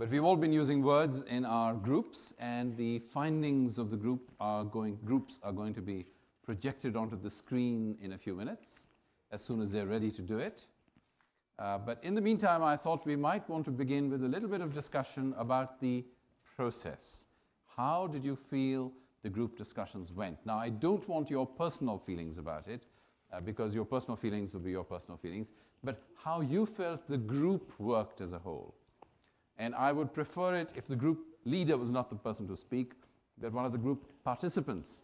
But we've all been using words in our groups, and the findings of the groups are going to be projected onto the screen in a few minutes, as soon as they're ready to do it. But in the meantime, I thought we might want to begin with a little bit of discussion about the process. How did you feel the group discussions went? Now, I don't want your personal feelings about it, because your personal feelings will be your personal feelings, but how you felt the group worked as a whole. And I would prefer it if the group leader was not the person to speak, that one of the group participants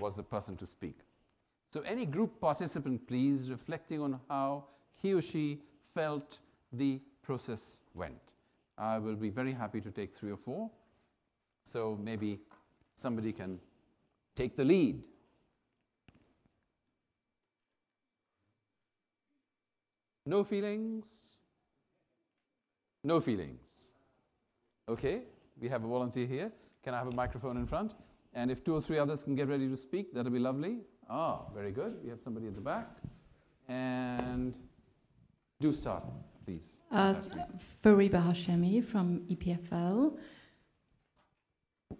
was the person to speak. So any group participant, please, reflecting on how he or she felt the process went. I will be very happy to take 3 or 4. So maybe somebody can take the lead. No feelings? No feelings. Okay, we have a volunteer here. Can I have a microphone in front? And if 2 or 3 others can get ready to speak, that'll be lovely. Ah, very good. We have somebody at the back. And do start, please. Fariba Hashemi from EPFL.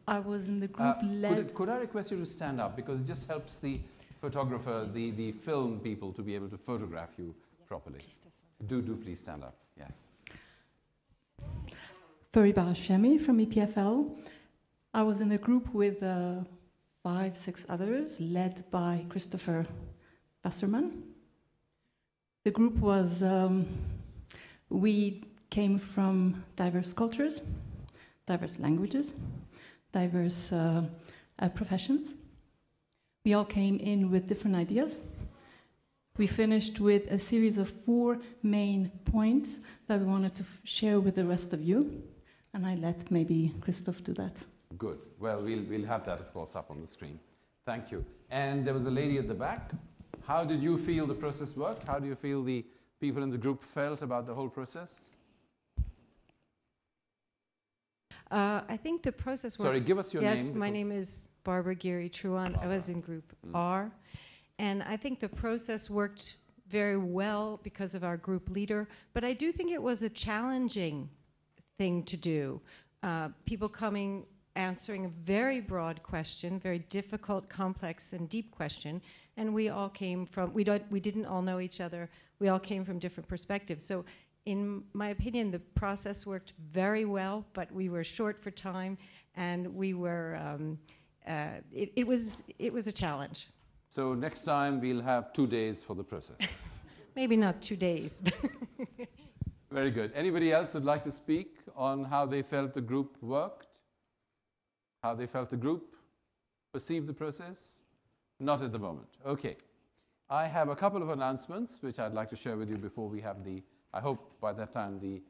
I was in the group led... Could I request you to stand up? Because it just helps the photographer, the film people, to be able to photograph you properly. Do please stand up. Yes. Fariba Hashemi from EPFL. I was in a group with 5, 6 others, led by Christopher Wasserman. The group was, we came from diverse cultures, diverse languages, diverse professions. We all came in with different ideas. We finished with a series of 4 main points that we wanted to share with the rest of you. And I let maybe Christophe do that. Good. Well, we'll have that, of course, up on the screen. Thank you. And there was a lady at the back. How did you feel the process worked? How do you feel the people in the group felt about the whole process? I think the process worked. Sorry, give us your name. Yes, my name is Barbara Geary Truan. I was in Group R. And I think the process worked very well because of our group leader. But I do think it was a challenging thing to do. People coming, answering a very broad question, very difficult, complex, and deep question. And we all came from, we didn't all know each other. We all came from different perspectives. So in my opinion, the process worked very well, but we were short for time, and we were, it was a challenge. So next time we'll have 2 days for the process. Maybe not 2 days. Very good. Anybody else would like to speak on how they felt the group worked? How they felt the group perceived the process? Not at the moment. Okay. I have a couple of announcements which I'd like to share with you before we have the, I hope by that time the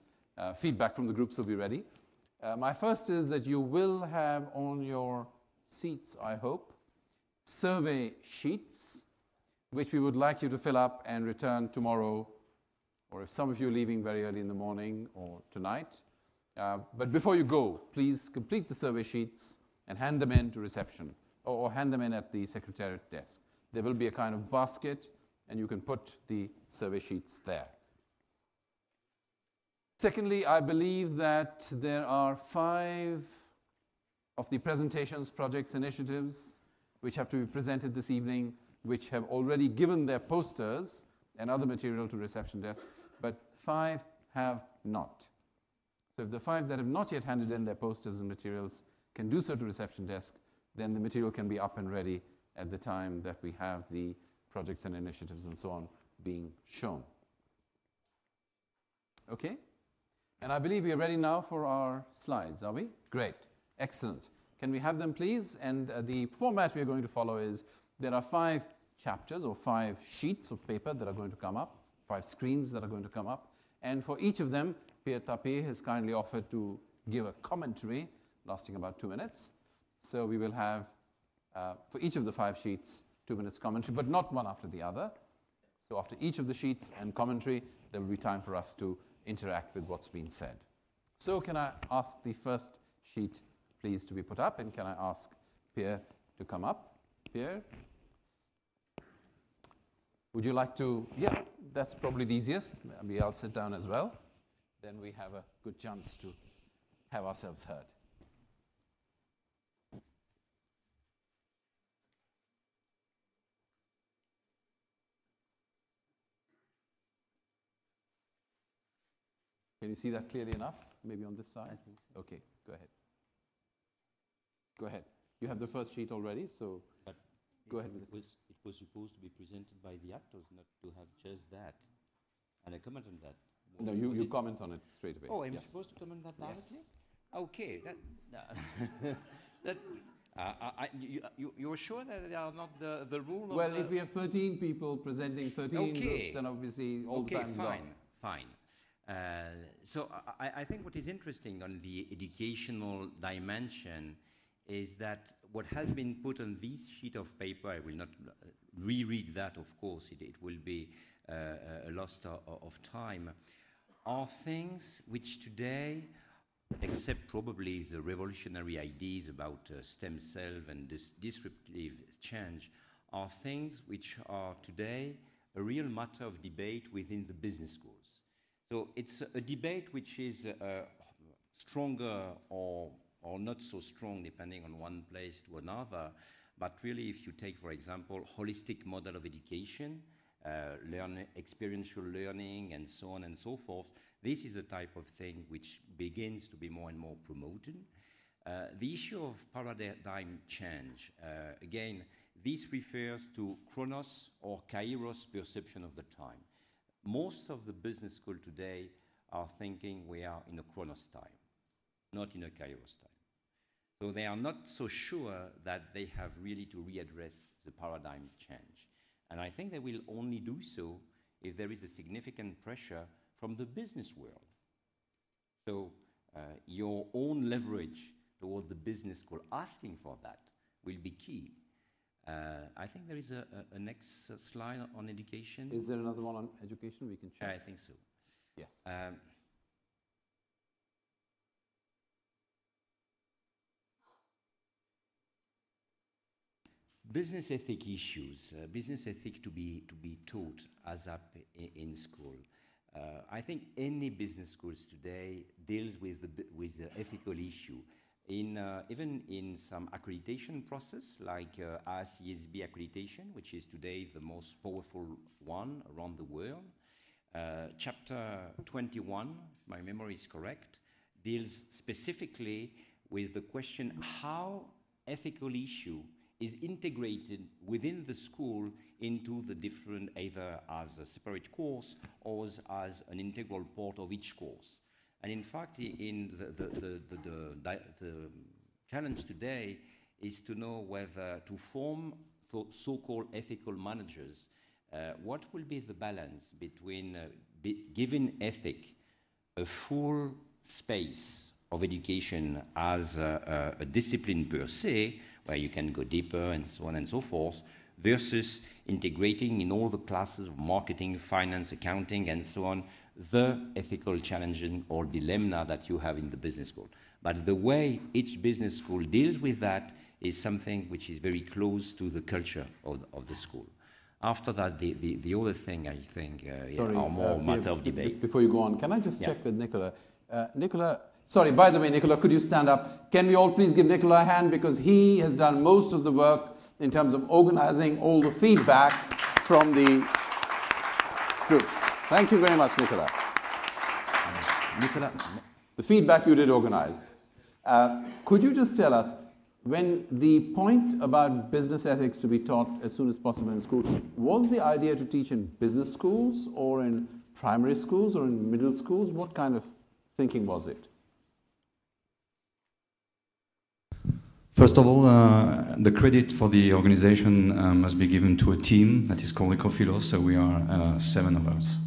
feedback from the groups will be ready. My first is that you will have on your seats, I hope, survey sheets, which we would like you to fill up and return tomorrow, or if some of you are leaving very early in the morning or tonight. But before you go, please complete the survey sheets and hand them in to reception, or hand them in at the secretariat desk. There will be a kind of basket, and you can put the survey sheets there. Secondly, I believe that there are 5 of the presentations, projects, initiatives which have to be presented this evening, which have already given their posters and other material to reception desk, but 5 have not. So if the 5 that have not yet handed in their posters and materials can do so to reception desk, then the material can be up and ready at the time that we have the projects and initiatives and so on being shown. Okay? And I believe we are ready now for our slides, are we? Great. Excellent. Can we have them, please? And the format we are going to follow is there are 5 chapters or 5 sheets of paper that are going to come up, 5 screens that are going to come up. And for each of them, Pierre Tapie has kindly offered to give a commentary lasting about 2 minutes. So we will have, for each of the 5 sheets, 2 minutes commentary, but not one after the other. So after each of the sheets and commentary, there will be time for us to interact with what's been said. So can I ask the first sheet please to be put up, and can I ask Pierre to come up? Pierre, would you like to? Yeah, that's probably the easiest. Maybe I'll sit down as well. Then we have a good chance to have ourselves heard. Can you see that clearly enough? Maybe on this side? I think so. Okay, go ahead. Go ahead. You have the first sheet already, so but go ahead with it. It was supposed to be presented by the actors, not to have just that. And I comment on that. No, you comment on it straight away. Oh, I'm yes. supposed to comment on that directly? Yes. Okay. You were sure that they are not the rule of Well, if we have 13 people presenting 13 groups, then obviously all the time fine. So I think what is interesting on the educational dimension is that what has been put on this sheet of paper, I will not reread that, of course, it will be a loss of time, are things which today, except probably the revolutionary ideas about stem cells and disruptive change, are things which are today a real matter of debate within the business schools. So it's a debate which is stronger or not so strong depending on one place to another, but really if you take, for example, holistic model of education, experiential learning and so on and so forth, this is a type of thing which begins to be more and more promoted. The issue of paradigm change, again, this refers to Chronos or Kairos perception of the time. Most of the business school today are thinking we are in a Chronos time, not in a Kairos time. So they are not so sure that they have really to readdress the paradigm change. And I think they will only do so if there is a significant pressure from the business world. So your own leverage toward the business school asking for that will be key. I think there is a next slide on education. Is there another one on education? We can check. I think so. Yes. Business ethic issues, business ethic to be taught as up in school. I think any business schools today deals with the ethical issue. Even in some accreditation process like AACSB accreditation, which is today the most powerful one around the world. Chapter 21, if my memory is correct, deals specifically with the question how ethical issue is integrated within the school into the different, either as a separate course or as an integral part of each course. And in fact, in the challenge today is to know whether to form so-called ethical managers, what will be the balance between giving ethic a full space of education as a discipline per se, where you can go deeper and so on and so forth, versus integrating in all the classes of marketing, finance, accounting, and so on, the ethical challenging or dilemma that you have in the business school. But the way each business school deals with that is something which is very close to the culture of the school. After that, the other thing I think are more matter of debate. Before you go on, can I just check with Nicolas? Nicolas, sorry, by the way, Nicolas, could you stand up? Can we all please give Nicolas a hand because he has done most of the work in terms of organizing all the feedback from the groups. Thank you very much, Nicolas. Nicolas, the feedback you did organize. Could you just tell us, when the point about business ethics to be taught as soon as possible in school, was the idea to teach in business schools or in primary schools or in middle schools? What kind of thinking was it? First of all, the credit for the organization must be given to a team that is called Ecophilos, so we are 7 of us.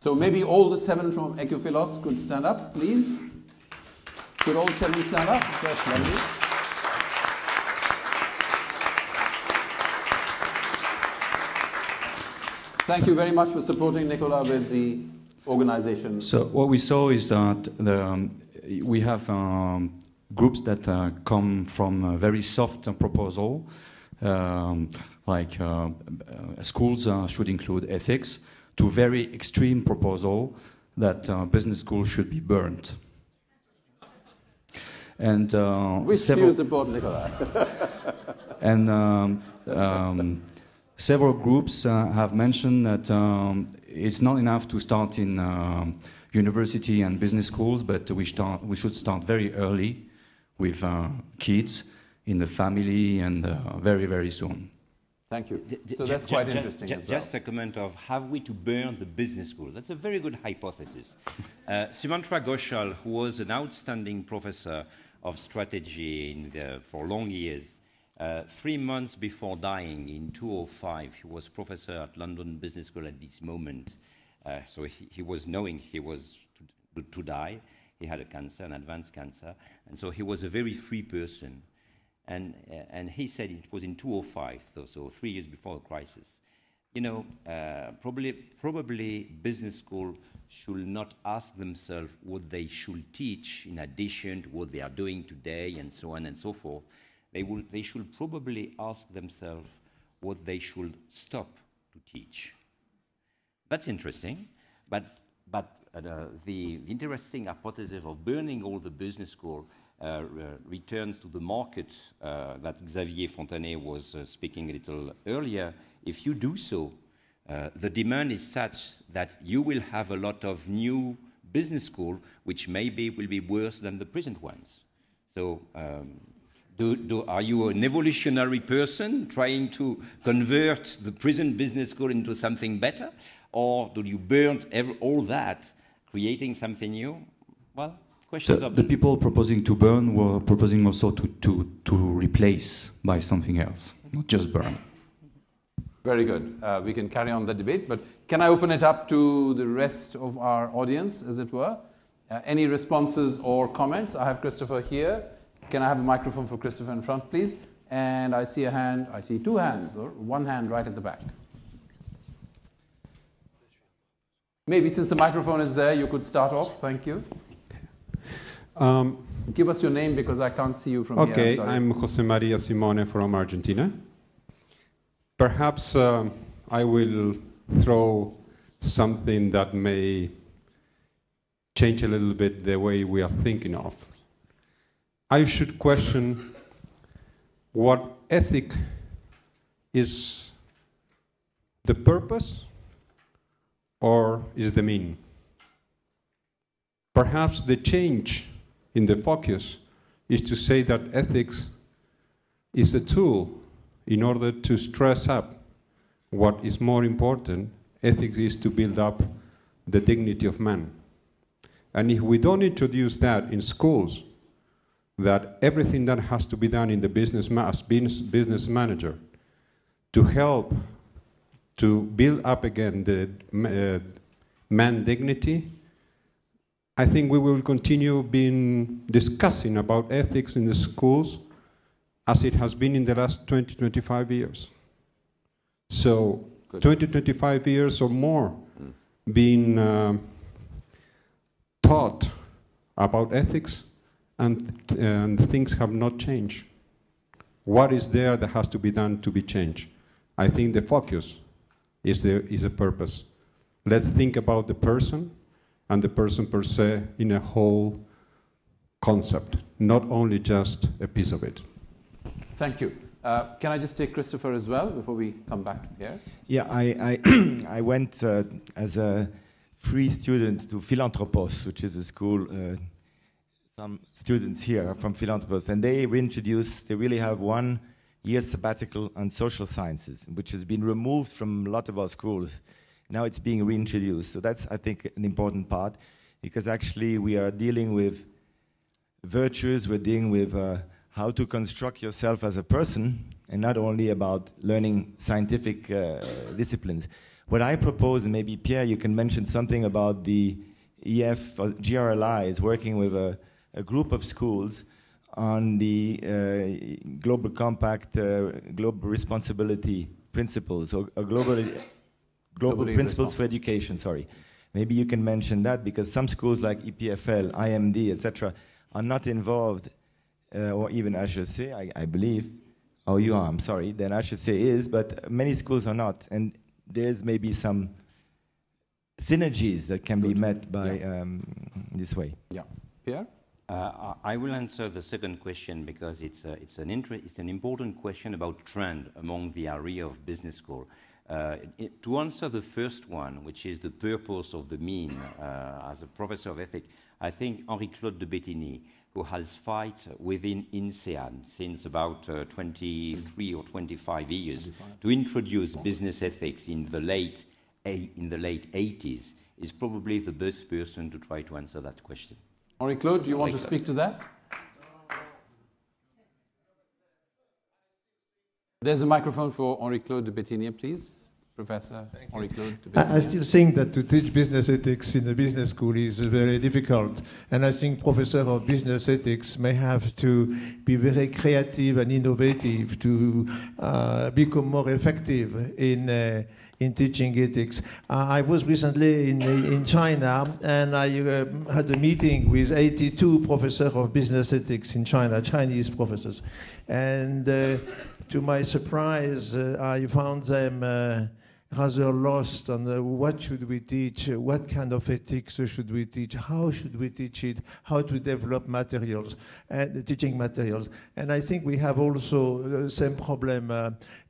So maybe all the 7 from Ecophilos could stand up, please. Could all 7 stand up? Yes, lovely. Yes. Thank you very much for supporting Nicolas with the organization. So what we saw is that we have groups that come from a very soft proposal, like schools should include ethics, to very extreme proposal that business schools should be burned. And several, support Nicolas. And several groups have mentioned that it's not enough to start in university and business schools, but we should start very early with kids in the family and very, very soon. Thank you. So that's quite interesting as well. Just a comment of, have we to burn the business school? That's a very good hypothesis. Sumantra Ghoshal, who was an outstanding professor of strategy in the, for long years, 3 months before dying in 2005, he was professor at London Business School at this moment. So he was knowing he was to die. He had a cancer, an advanced cancer. And so he was a very free person. And he said it was in 2005, so 3 years before the crisis. You know, probably business school should not ask themselves what they should teach in addition to what they are doing today and so on and so forth. They should probably ask themselves what they should stop to teach. That's interesting, but the interesting hypothesis of burning all the business school returns to the market that Xavier Fontanet was speaking a little earlier. If you do so, the demand is such that you will have a lot of new business school, which maybe will be worse than the present ones. So are you an evolutionary person trying to convert the present business school into something better? Or do you burn all that, creating something new? Well, the people proposing to burn were proposing also to replace by something else, not just burn. Very good. We can carry on the debate, but can I open it up to the rest of our audience, as it were? Any responses or comments? I have Christopher here. Can I have a microphone for Christopher in front, please? And I see a hand. I see two hands, or one hand right at the back. Maybe since the microphone is there, you could start off. Thank you. Give us your name because I can't see you from here. Okay, I'm Jose Maria Simone from Argentina. Perhaps I will throw something that may change a little bit the way we are thinking of. I should question what ethic is the purpose or is the mean? Perhaps the change in the focus is to say that ethics is a tool in order to stress up what is more important. Ethics is to build up the dignity of man. And if we don't introduce that in schools, that everything that has to be done in the business as business manager to help to build up again the man dignity, I think we will continue discussing about ethics in the schools as it has been in the last 20, 25 years. So, good. 20, 25 years or more being taught about ethics and things have not changed. What is there that has to be done to be changed? I think the focus is the purpose. Let's think about the person and the person per se in a whole concept, not only just a piece of it. Thank you. Can I just take Christopher as well before we come back to Pierre? Yeah, I I went as a free student to Philanthropos, which is a school. Some students here are from Philanthropos, and they reintroduced, they really have 1 year sabbatical on social sciences, which has been removed from a lot of our schools. Now it's being reintroduced. So that's, I think, an important part, because actually we are dealing with virtues, we're dealing with how to construct yourself as a person, and not only about learning scientific disciplines. What I propose, and maybe Pierre, you can mention something about the EF, or GRLI is working with a group of schools on the Global Compact, Global Responsibility Principles, or Global... Global Principles for Education, sorry. Maybe you can mention that, because some schools like EPFL, IMD, etc., are not involved, or even HSC, I believe. Oh, you are, I'm sorry. Then HSC is, but many schools are not. And there's maybe some synergies that can be met by this way. Yeah. Pierre? I will answer the second question because it's an important question about trend among the area of business school. To answer the first one, which is the purpose of the mean, as a professor of ethics, I think Henri-Claude de Bettignies, who has fought within INSEAD since about 23 or 25 years to introduce business ethics in the late 80s, is probably the best person to try to answer that question. Henri-Claude, do you want to speak to that? There's a microphone for Henri-Claude de Bettignies, please. Professor Henri-Claude de Bettignies. I still think that to teach business ethics in a business school is very difficult. And I think professors of business ethics may have to be very creative and innovative to become more effective in teaching ethics. I was recently in China, and I had a meeting with 82 professors of business ethics in China, Chinese professors. And to my surprise, I found them rather lost on what should we teach, what kind of ethics should we teach, how should we teach it, how to develop materials, teaching materials. And I think we have also the same problem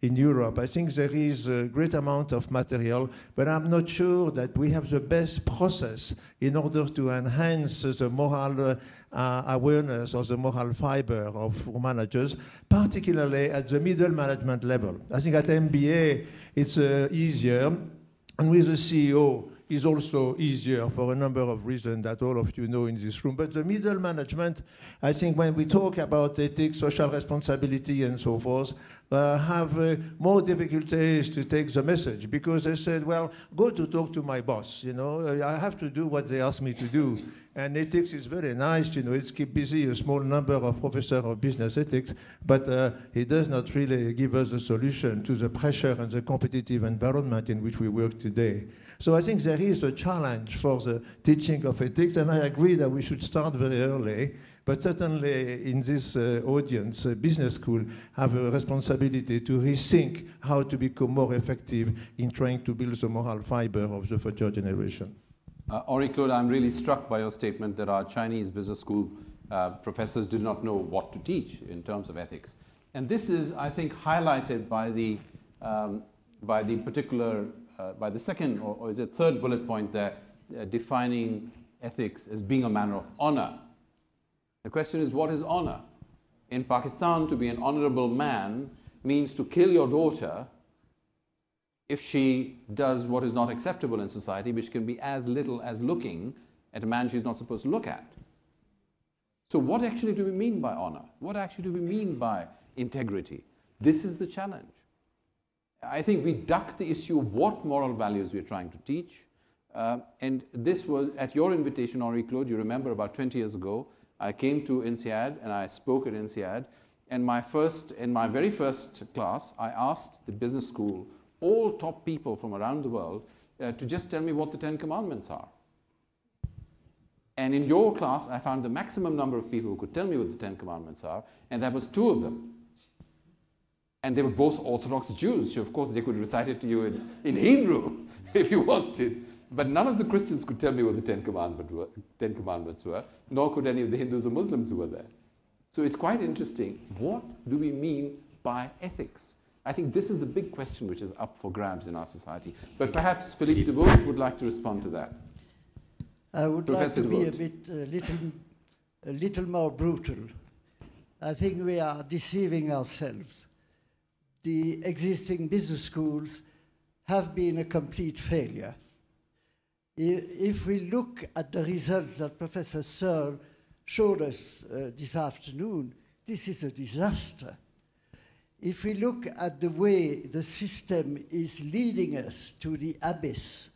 in Europe. I think there is a great amount of material, but I'm not sure that we have the best process in order to enhance the moral awareness or the moral fiber of managers, particularly at the middle management level. I think at MBA it's easier, and with the CEO is also easier for a number of reasons that all of you know in this room. But the middle management, I think when we talk about ethics, social responsibility and so forth, have more difficulties to take the message because they said, well, go to talk to my boss, you know, I have to do what they ask me to do. And ethics is very nice, you know, it's keep busy a small number of professors of business ethics, but it does not really give us a solution to the pressure and the competitive environment in which we work today. So I think there is a challenge for the teaching of ethics, and I agree that we should start very early, but certainly in this audience, business school have a responsibility to rethink how to become more effective in trying to build the moral fiber of the future generation. Henri-Claude, I'm really struck by your statement that our Chinese business school professors do not know what to teach in terms of ethics. And this is, I think, highlighted by the second, or is it third bullet point there, defining ethics as being a matter of honor. The question is, what is honor? In Pakistan, to be an honorable man means to kill your daughter if she does what is not acceptable in society, which can be as little as looking at a man she's not supposed to look at. So what actually do we mean by honor? What actually do we mean by integrity? This is the challenge. I think we duck the issue of what moral values we're trying to teach. And this was at your invitation, Henri-Claude, you remember about 20 years ago, I came to INSEAD and I spoke at INSEAD. And in my very first class, I asked the business school all top people from around the world to just tell me what the 10 commandments are. And in your class, I found the maximum number of people who could tell me what the 10 commandments are, and that was 2 of them. And they were both Orthodox Jews, so of course they could recite it to you in Hebrew if you wanted. But none of the Christians could tell me what the 10 commandments were, nor could any of the Hindus or Muslims who were there. So it's quite interesting. What do we mean by ethics? I think this is the big question which is up for grabs in our society. But perhaps Philippe de Woot would like to respond to that. I would like to be a little more brutal. I think we are deceiving ourselves. The existing business schools have been a complete failure. If we look at the results that Professor Searle showed us this afternoon, this is a disaster. If we look at the way the system is leading us to the abyss,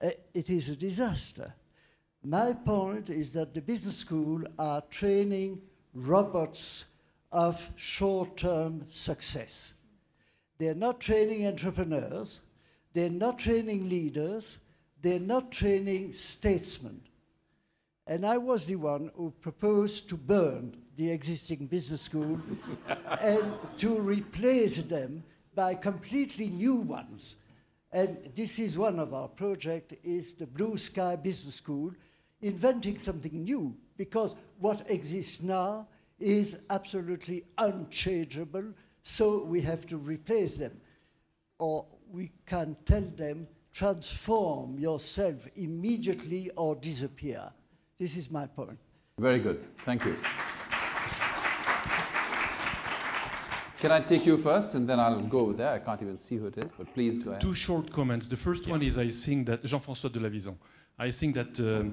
it is a disaster. My point is that the business school are training robots of short-term success. They're not training entrepreneurs, they're not training leaders, they're not training statesmen. And I was the one who proposed to burn the existing business school and to replace them by completely new ones. And this is one of our projects, is the Blue Sky Business School, inventing something new. because what exists now is absolutely unchangeable, so we have to replace them. Or we can tell them, transform yourself immediately or disappear. This is my point. Very good. Thank you. Can I take you first, and then I'll go there? I can't even see who it is, but please go ahead. Two short comments. The first one is, I think that, Jean-François de Lavison, I think that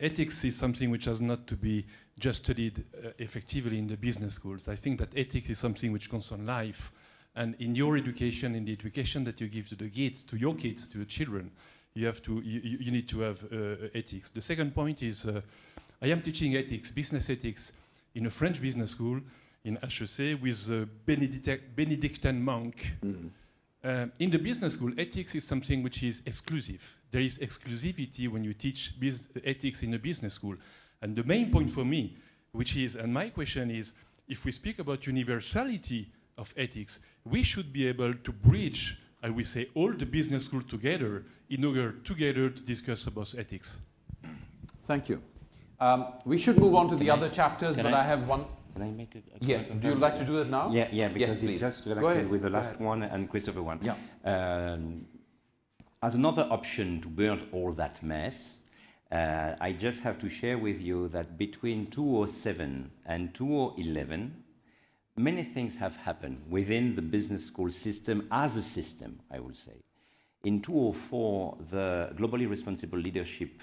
ethics is something which has not to be just studied effectively in the business schools. I think that ethics is something which concerns life. And in your education, in the education that you give to the kids, to your kids, to the children, you have to, you need to have ethics. The second point is, I am teaching ethics, business ethics, in a French business school, in HEC, with a Benedictine monk. Mm-hmm. In the business school, ethics is something which is exclusive. There is exclusivity when you teach ethics in a business school. And the main point for me, which is, and my question is, if we speak about universality of ethics, we should be able to bridge, I would say, all the business school together in order together to discuss about ethics. Thank you. We should move on to the other chapters, but I have one... Can I make a comment? Do you like to do that now? Yeah, because yes, it's just connected with the last one and Christopher one. Yeah. As another option to burn all that mess, I just have to share with you that between 2007 and 2011, many things have happened within the business school system as a system, I would say. In 2004, the Globally Responsible Leadership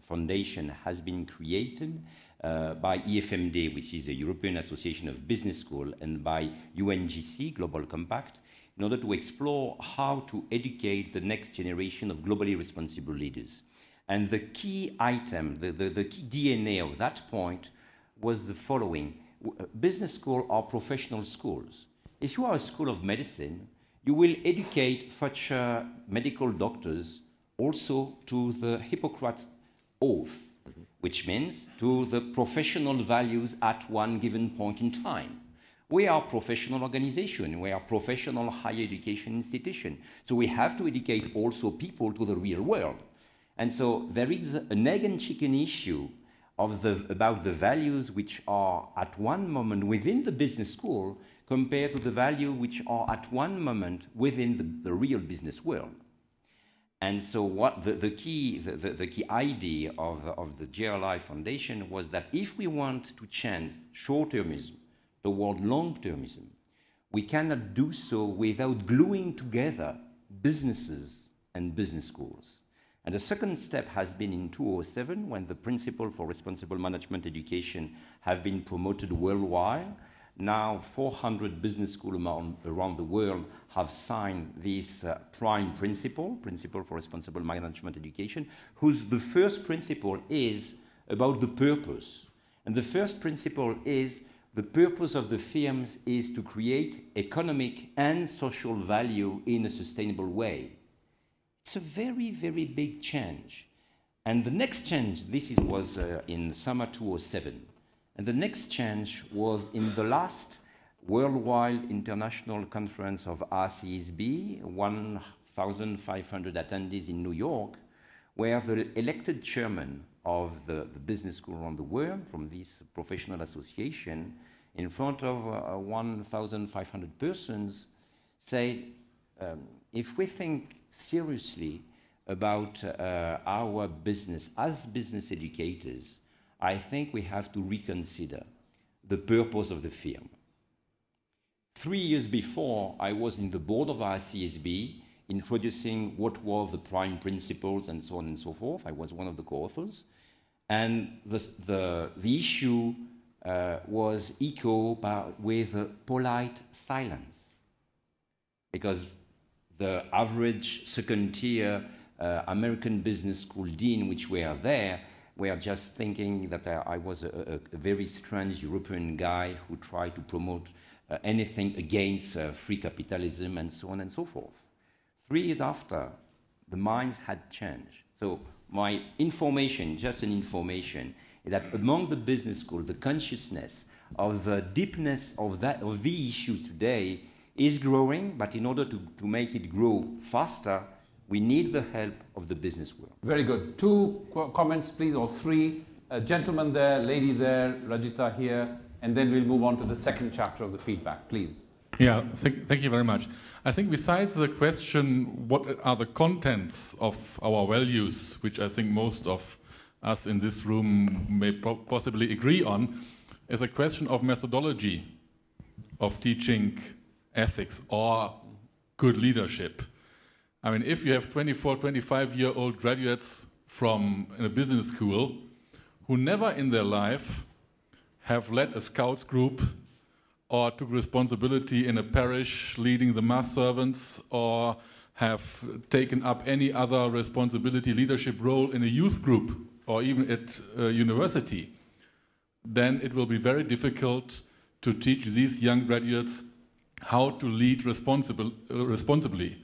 Foundation has been created by EFMD, which is the European Association of Business Schools, and by UNGC, Global Compact, in order to explore how to educate the next generation of globally responsible leaders. And the key item, the key DNA of that point was the following. Business schools are professional schools. If you are a school of medicine, you will educate future medical doctors also to the Hippocrates oath, which means to the professional values at one given point in time. We are a professional organization. We are a professional higher education institution. So we have to educate also people to the real world. And so there is an egg and chicken issue of about the values which are at one moment within the business school compared to the values which are at one moment within the real business world. And so what the key idea of the GRLI Foundation was that if we want to change short-termism toward long-termism, we cannot do so without gluing together businesses and business schools. And the second step has been in 2007, when the Principles for Responsible Management Education have been promoted worldwide. Now 400 business schools around the world have signed this prime principle for responsible management education, whose the first principle is about the purpose. And the first principle is the purpose of the firms is to create economic and social value in a sustainable way. It's a very, very big change. And the next change, was in summer 2007. And the next change was in the last worldwide international conference of RCSB, 1,500 attendees in New York, where the elected chairman of the business school around the world from this professional association, in front of 1,500 persons, said, if we think seriously about our business as business educators, I think we have to reconsider the purpose of the firm. 3 years before, I was in the board of RCSB introducing what were the prime principles and so on and so forth. I was one of the co-authors. And the issue was eco with polite silence, because the average second-tier American business school dean, which were there, we are just thinking that I was a very strange European guy who tried to promote anything against free capitalism and so on and so forth. 3 years after, the minds had changed. So my information, just an information, is that among the business school, the consciousness of the deepness of the issue today is growing, but in order to make it grow faster, we need the help of the business world. Very good. Two comments, please, or three. a gentleman there, lady there, Rajita here, and then we'll move on to the second chapter of the feedback, please. Yeah, thank you very much. I think besides the question, what are the contents of our values, which I think most of us in this room may possibly agree on, is a question of methodology of teaching ethics or good leadership. I mean, if you have 24, 25-year-old graduates from a business school who never in their life have led a scouts group or took responsibility in a parish leading the mass servants or have taken up any other responsibility leadership role in a youth group or even at university, then it will be very difficult to teach these young graduates how to lead responsibly.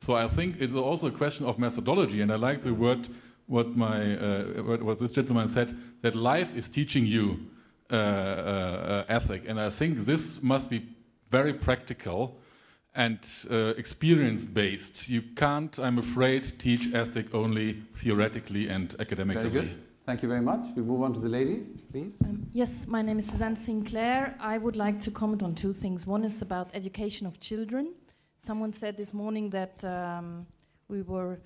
So I think it's also a question of methodology, and I like the word what this gentleman said, that life is teaching you ethic, and I think this must be very practical and experience-based. You can't, I'm afraid, teach ethic only theoretically and academically. Very good. Thank you very much. We move on to the lady, please. Yes, my name is Suzanne Sinclair. I would like to comment on two things. One is about education of children. Someone said this morning that we were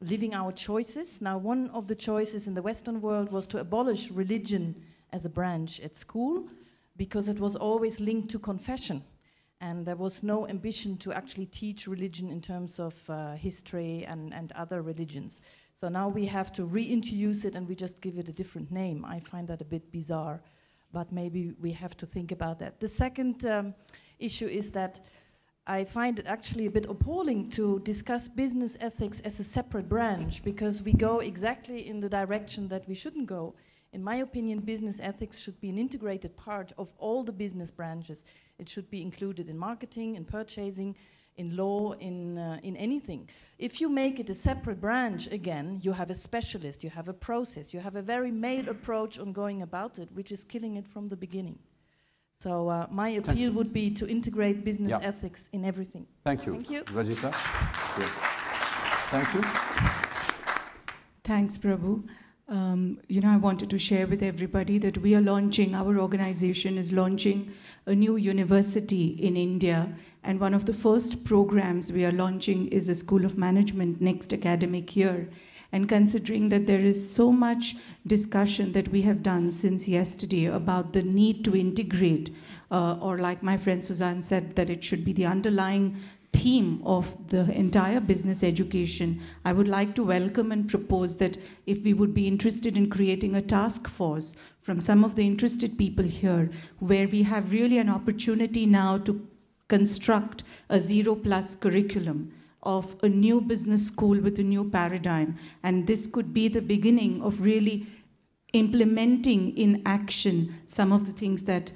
living our choices. Now, one of the choices in the Western world was to abolish religion as a branch at school because it was always linked to confession. And there was no ambition to actually teach religion in terms of history and other religions. So now we have to reintroduce it, and we just give it a different name. I find that a bit bizarre, but maybe we have to think about that. The second issue is that I find it actually a bit appalling to discuss business ethics as a separate branch, because we go exactly in the direction that we shouldn't go. In my opinion, business ethics should be an integrated part of all the business branches. It should be included in marketing, in purchasing, in law, in anything. If you make it a separate branch again, you have a specialist, you have a process, you have a very male approach on going about it, which is killing it from the beginning. So my appeal would be to integrate business ethics in everything. Thank you. Thank you. Rajita. Yes. Thank you. Thanks, Prabhu. You know, I wanted to share with everybody that we are launching, our organization is launching a new university in India, and one of the first programs we are launching is a School of Management next academic year. And considering that there is so much discussion that we have done since yesterday about the need to integrate, or like my friend Suzanne said, that it should be the underlying theme of the entire business education, I would like to welcome and propose that if we would be interested in creating a task force from some of the interested people here, where we have really an opportunity now to construct a zero-plus curriculum of a new business school with a new paradigm. And this could be the beginning of really implementing in action some of the things that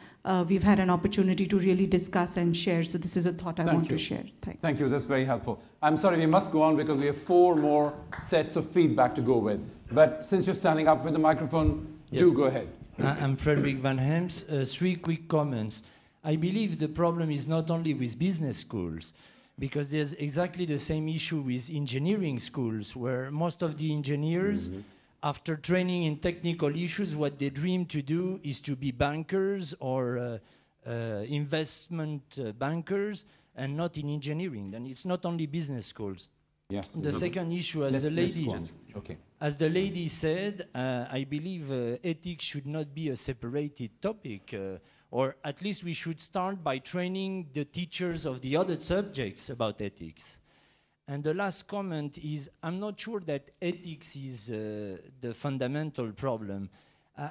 we've had an opportunity to really discuss and share. So this is a thought I want to share. Thanks. Thank you. That's very helpful. I'm sorry, we must go on because we have four more sets of feedback to go with. But since you're standing up with the microphone, do go ahead. I'm Frédéric Van Hemme. Three quick comments. I believe the problem is not only with business schools, because there's exactly the same issue with engineering schools, where most of the engineers, after training in technical issues, what they dream to do is to be bankers or investment bankers, and not in engineering. And it's not only business schools. Yes. The second issue, as the lady said, I believe ethics should not be a separated topic. Or at least we should start by training the teachers of the other subjects about ethics. And the last comment is, I'm not sure that ethics is the fundamental problem.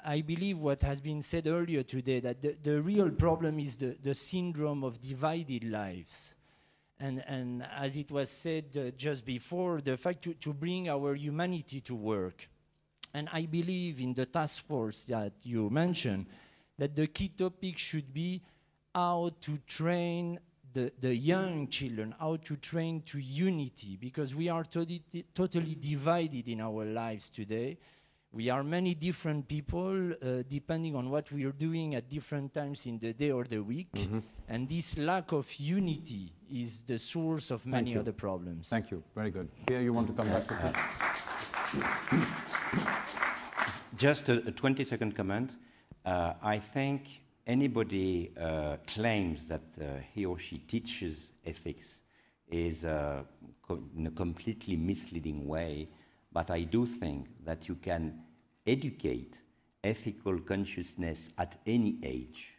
I believe what has been said earlier today, that the real problem is the syndrome of divided lives. And as it was said just before, the fact to bring our humanity to work. And I believe in the task force that you mentioned, that the key topic should be how to train the young children, how to train to unity, because we are totally divided in our lives today. We are many different people, depending on what we are doing at different times in the day or the week. And this lack of unity is the source of many other problems. Thank you. Very good. Pierre, you want to come back to that? Just a 20-second comment. I think anybody claims that he or she teaches ethics is in a completely misleading way, but I do think that you can educate ethical consciousness at any age.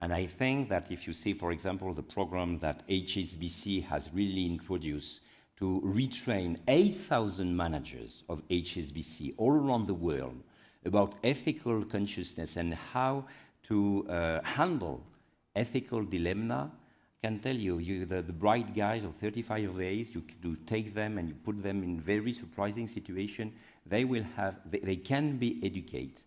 And I think that if you see, for example, the program that HSBC has really introduced to retrain 8,000 managers of HSBC all around the world about ethical consciousness and how to handle ethical dilemma, I can tell you, the bright guys of 35 years of age, you take them and you put them in very surprising situation, they will have, they can be educated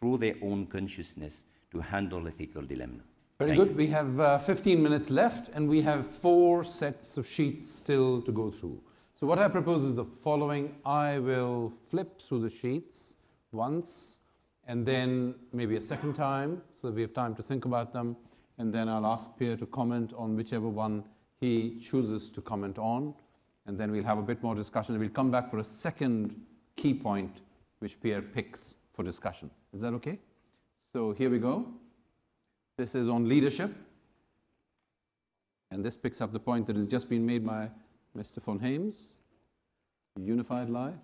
through their own consciousness to handle ethical dilemma. Very good. We have 15 minutes left, and we have 4 sets of sheets still to go through. So what I propose is the following. I will flip through the sheets once, and then maybe a second time, so that we have time to think about them. And then I'll ask Pierre to comment on whichever one he chooses to comment on. And then we'll have a bit more discussion. We'll come back for a second key point, which Pierre picks for discussion. Is that okay? So here we go. This is on leadership, and this picks up the point that has just been made by Mr. Van Hemme. Unified life.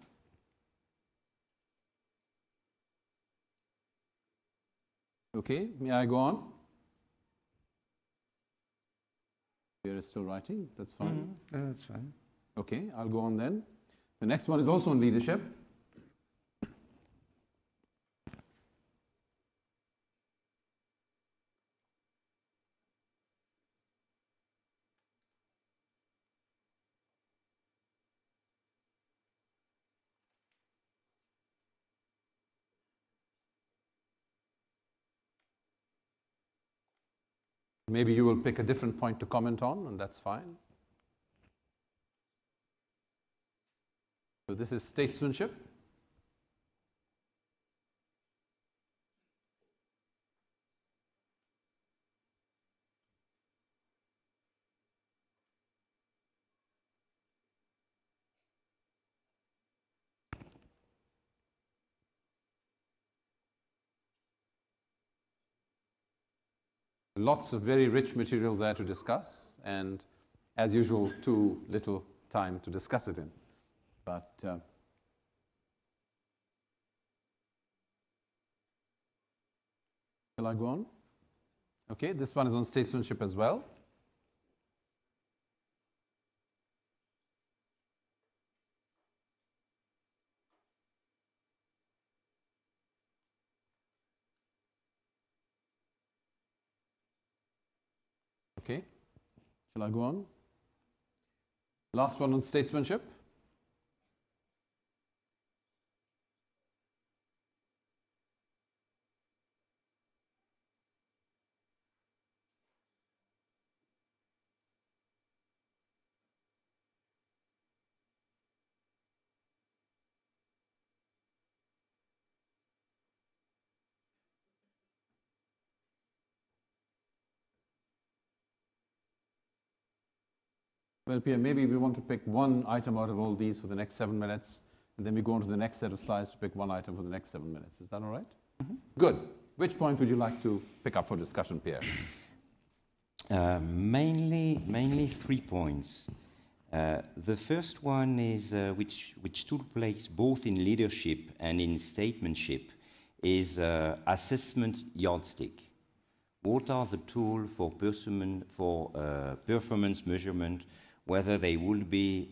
Okay, may I go on? Pierre is still writing, that's fine. Mm-hmm. That's fine. Okay, I'll go on then. The next one is also on leadership. Maybe you will pick a different point to comment on, and that's fine. So this is statesmanship. Lots of very rich material there to discuss, and as usual, too little time to discuss it in. But shall I go on? Okay, this one is on statesmanship as well. Okay, shall I go on? Last one on statesmanship. Well, Pierre, maybe we want to pick one item out of all these for the next 7 minutes, and then we go on to the next set of slides to pick one item for the next 7 minutes. Is that all right? Mm-hmm. Good. Which point would you like to pick up for discussion, Pierre? Mainly 3 points. The first one is, which took place both in leadership and in statesmanship, is assessment yardstick. What are the tools for performance measurement, whether they will be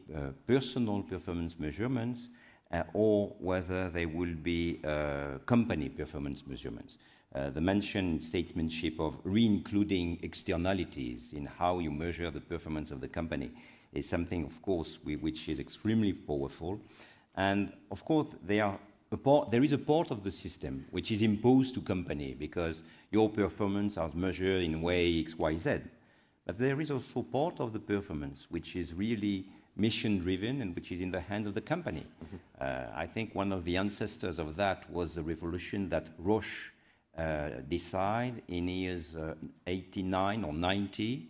personal performance measurements or whether they will be company performance measurements. The mentioned statesmanship of re-including externalities in how you measure the performance of the company is something, of course, which is extremely powerful. And, of course, there is a part of the system which is imposed to company because your performance is measured in way X, Y, Z. But there is also part of the performance which is really mission-driven and which is in the hands of the company. Mm-hmm. I think one of the ancestors of that was the revolution that Roche decided in years 89 or 90,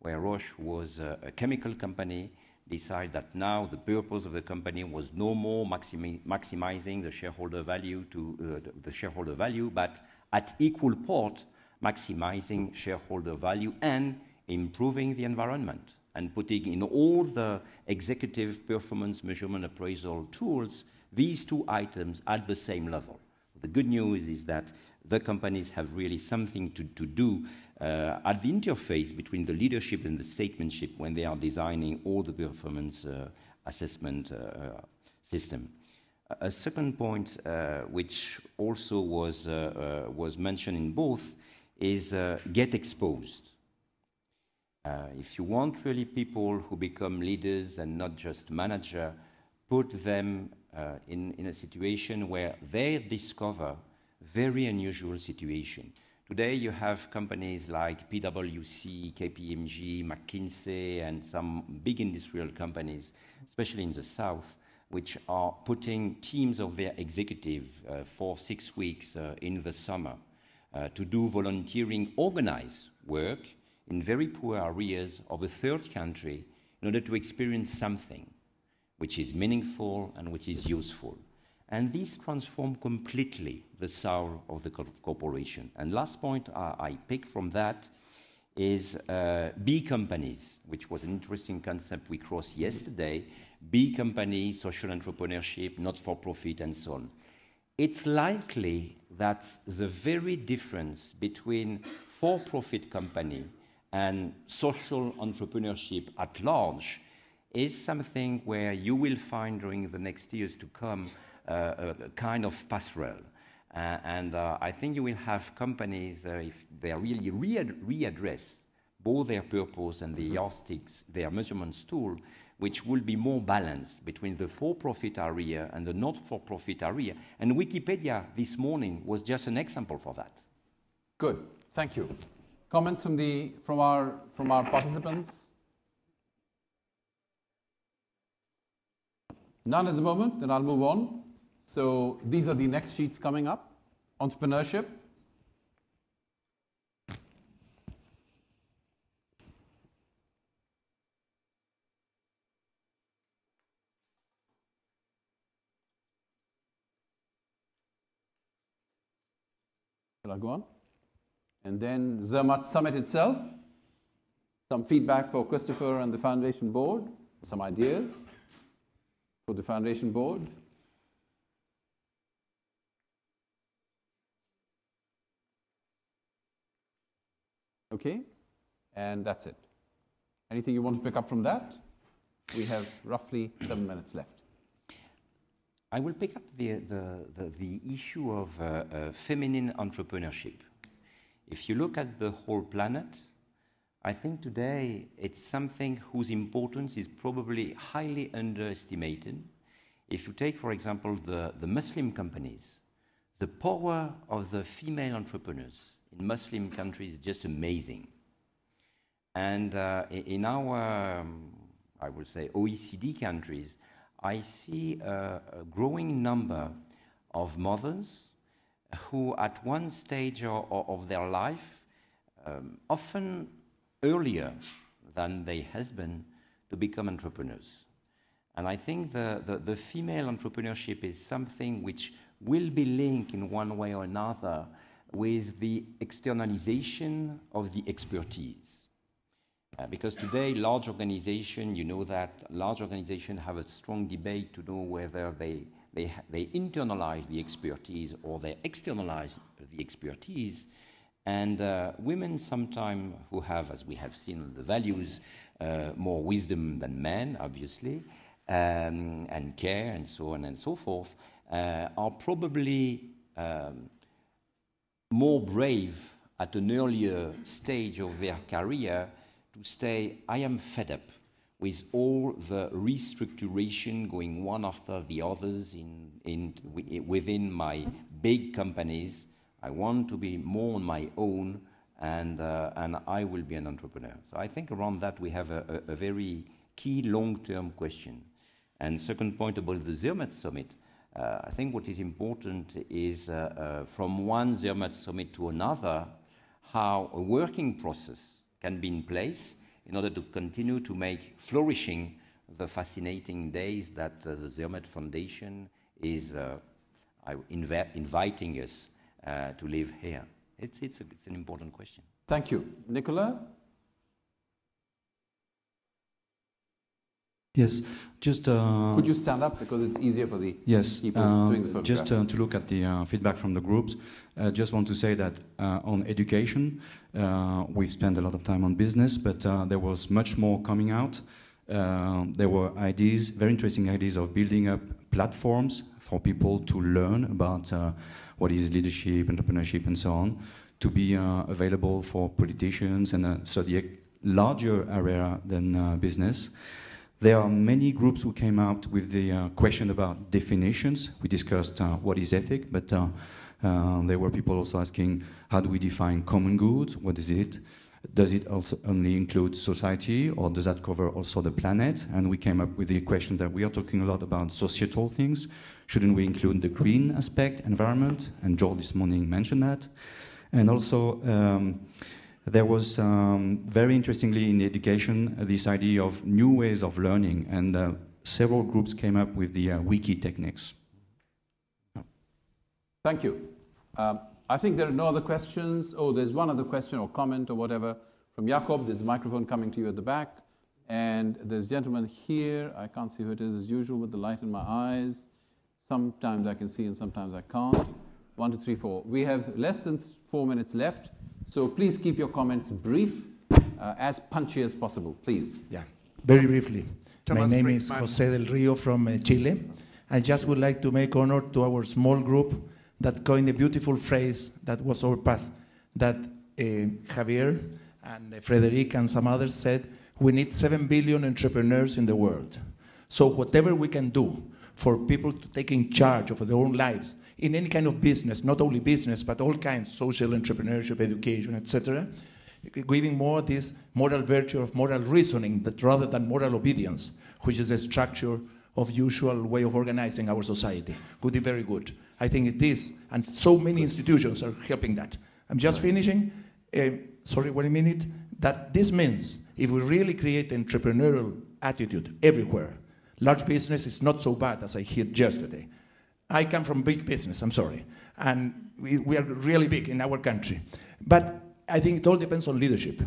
where Roche was a chemical company decided that now the purpose of the company was no more maximizing the shareholder value to the shareholder value, but at equal part maximizing shareholder value and improving the environment, and putting in all the executive performance measurement appraisal tools these two items at the same level. The good news is that the companies have really something to do at the interface between the leadership and the statesmanship when they are designing all the performance assessment system. A second point which also was mentioned in both is get exposed. If you want really people who become leaders and not just manager, put them in a situation where they discover very unusual situation. Today you have companies like PWC, KPMG, McKinsey, and some big industrial companies, especially in the South, which are putting teams of their executive for 6 weeks in the summer to do volunteering, organized work in very poor areas of a third country in order to experience something which is meaningful and which is useful. And this transforms completely the soul of the corporation. And last point I pick from that is B companies, which was an interesting concept we crossed yesterday. B companies, social entrepreneurship, not-for-profit, and so on. It's likely that the very difference between for-profit company and social entrepreneurship at large is something where you will find during the next years to come a kind of passerelle. I think you will have companies, if they really readdress both their purpose and the yardsticks, their measurements tool, which will be more balanced between the for-profit area and the not-for-profit area. And Wikipedia this morning was just an example for that. Good, thank you. Comments from our participants? None at the moment, then I'll move on. So these are the next sheets coming up. Entrepreneurship. Shall I go on? And then Zermatt Summit itself. Some feedback for Christopher and the Foundation Board. Some ideas for the Foundation Board. Okay, and that's it. Anything you want to pick up from that? We have roughly 7 minutes left. I will pick up the issue of feminine entrepreneurship. If you look at the whole planet, I think today it's something whose importance is probably highly underestimated. If you take, for example, the Muslim companies, the power of the female entrepreneurs in Muslim countries is just amazing. And in our, I would say, OECD countries, I see a growing number of mothers who at one stage of their life, often earlier than their husband, to become entrepreneurs. And I think the female entrepreneurship is something which will be linked in one way or another with the externalization of the expertise. Because today, large organizations, you know that, large organizations have a strong debate to know whether they internalize the expertise or they externalize the expertise. And women sometimes who have, as we have seen, the values, more wisdom than men, obviously, and care and so on and so forth, are probably more brave at an earlier stage of their career to say, I am fed up with all the restructuration going one after the others within my big companies. I want to be more on my own, and I will be an entrepreneur. So I think around that we have a very key long-term question. And second point about the Zermatt Summit, I think what is important is from one Zermatt Summit to another, how a working process can be in place in order to continue to make flourishing the fascinating days that the Zermatt Foundation is inviting us to live here? It's an important question. Thank you. Nicolas? Yes, just... could you stand up, because it's easier for the people doing the photograph. Just to look at the feedback from the groups, just want to say that on education, we've spent a lot of time on business, but there was much more coming out. There were ideas, very interesting ideas of building up platforms for people to learn about what is leadership, entrepreneurship, and so on, to be available for politicians, and so the larger area than business. There are many groups who came out with the question about definitions. We discussed what is ethic, but there were people also asking, how do we define common good? What is it? Does it also only include society, or does that cover also the planet? And we came up with the question that we are talking a lot about societal things. Shouldn't we include the green aspect, environment? And Joel this morning mentioned that. And also, there was, very interestingly in education, this idea of new ways of learning. And several groups came up with the wiki techniques. Thank you. I think there are no other questions. Oh, there's one other question or comment or whatever from Jakob. There's a microphone coming to you at the back. And there's a gentleman here. I can't see who it is as usual with the light in my eyes. Sometimes I can see and sometimes I can't. 1, 2, 3, 4. We have less than 4 minutes left. So please keep your comments brief, as punchy as possible, please. Yeah, very briefly. Thomas, my name is Jose del Rio from Chile. I just would like to make honor to our small group that coined a beautiful phrase that was our past, that Javier and Frederic and some others said, we need 7 billion entrepreneurs in the world. So whatever we can do for people to take in charge of their own lives in any kind of business, not only business, but all kinds, social entrepreneurship, education, etc., giving more this moral virtue of moral reasoning that rather than moral obedience, which is the structure of usual way of organizing our society, could be very good. I think it is, and so many institutions are helping that. I'm just finishing, sorry, 1 minute, that this means if we really create an entrepreneurial attitude everywhere, large business is not so bad as I heard yesterday. I come from big business, I'm sorry, and we are really big in our country. But I think it all depends on leadership.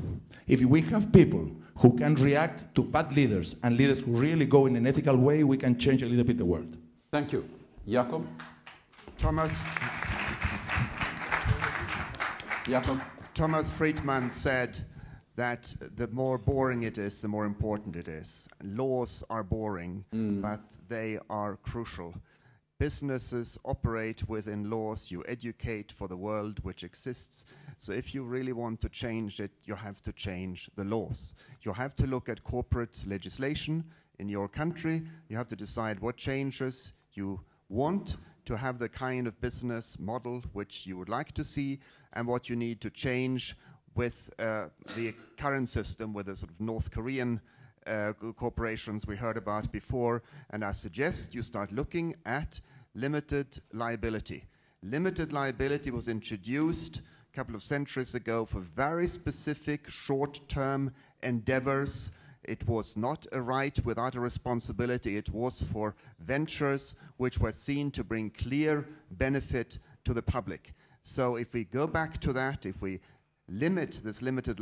If we have people who can react to bad leaders and leaders who really go in an ethical way, we can change a little bit the world. Thank you. Jakob? Thomas. Jakob? Thomas Friedman said that the more boring it is, the more important it is. Laws are boring, but they are crucial. Businesses operate within laws. You educate for the world which exists. So if you really want to change it, you have to change the laws. You have to look at corporate legislation in your country. You have to decide what changes you want to have the kind of business model which you would like to see and what you need to change with the current system, with the sort of North Korean corporations we heard about before. And I suggest you start looking at limited liability. Limited liability was introduced a couple of centuries ago for very specific short-term endeavors. It was not a right without a responsibility. It was for ventures which were seen to bring clear benefit to the public. So if we go back to that, if we limit this limited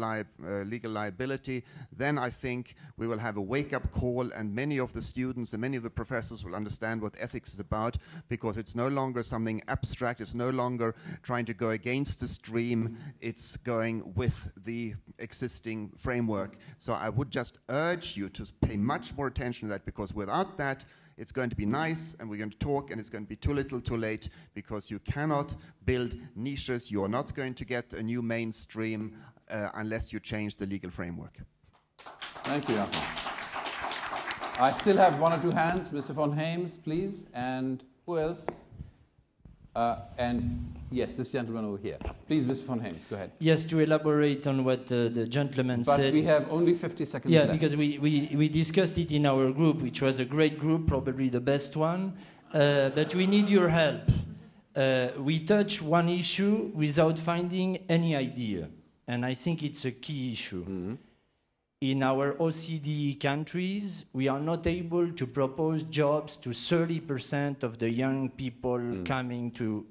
legal liability, then I think we will have a wake-up call, and many of the students and many of the professors will understand what ethics is about, because it's no longer something abstract, it's no longer trying to go against the stream, it's going with the existing framework. So I would just urge you to pay much more attention to that, because without that, it's going to be nice, and we're going to talk, and it's going to be too little, too late, because you cannot build niches. You're not going to get a new mainstream unless you change the legal framework. Thank you, Jakob. I still have 1 or 2 hands. Mr. Van Hemme, please, and who else? And yes, this gentleman over here. Please, Mr. Van Hemme, go ahead. Yes, to elaborate on what the gentleman said. But we have only 50 seconds left. Yeah, because we discussed it in our group, which was a great group, probably the best one. But we need your help. We touch one issue without finding any idea. And I think it's a key issue. Mm-hmm. In our OECD countries, we are not able to propose jobs to 30% of the young people coming to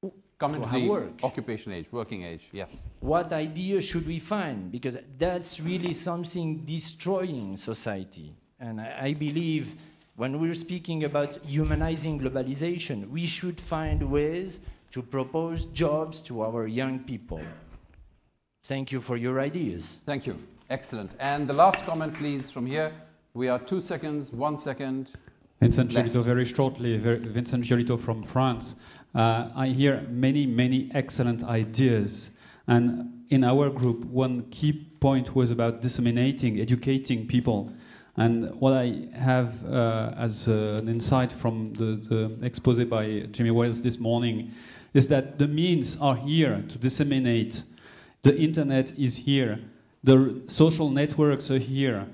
the work. Occupation age, working age, yes. What idea should we find? Because that's really something destroying society. And I believe when we're speaking about humanizing globalization, we should find ways to propose jobs to our young people. Thank you for your ideas. Thank you. Excellent. And the last comment, please, from here. We are 2 seconds, 1 second. Vincent Giolito, very shortly. Vincent Giolito from France. I hear many, many excellent ideas. And in our group, one key point was about disseminating, educating people. And what I have as an insight from the expose by Jimmy Wales this morning is that the means are here to disseminate. The internet is here. The social networks are here.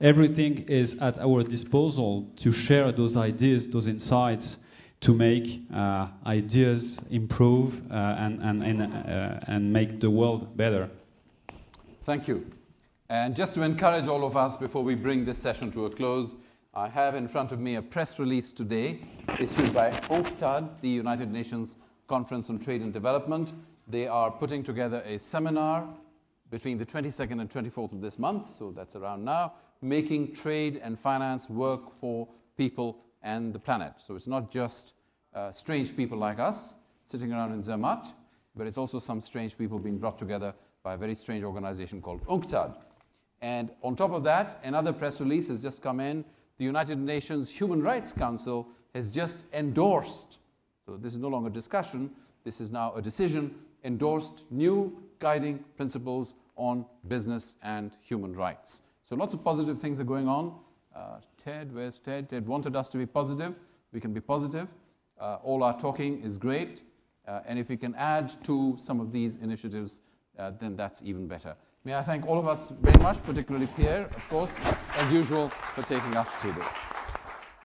Everything is at our disposal to share those ideas, those insights, to make ideas improve and make the world better. Thank you. And just to encourage all of us before we bring this session to a close, I have in front of me a press release today issued by UNCTAD, the United Nations Conference on Trade and Development. They are putting together a seminar between the 22nd and 24th of this month, so that's around now, making trade and finance work for people and the planet. So it's not just strange people like us sitting around in Zermatt, but it's also some strange people being brought together by a very strange organization called UNCTAD. And on top of that, another press release has just come in. The United Nations Human Rights Council has just endorsed, so this is no longer discussion, this is now a decision, endorsed new guiding principles on business and human rights. So lots of positive things are going on. Ted, where's Ted? Ted wanted us to be positive. We can be positive. All our talking is great. And if we can add to some of these initiatives, then that's even better. May I thank all of us very much, particularly Pierre, of course, as usual, for taking us through this.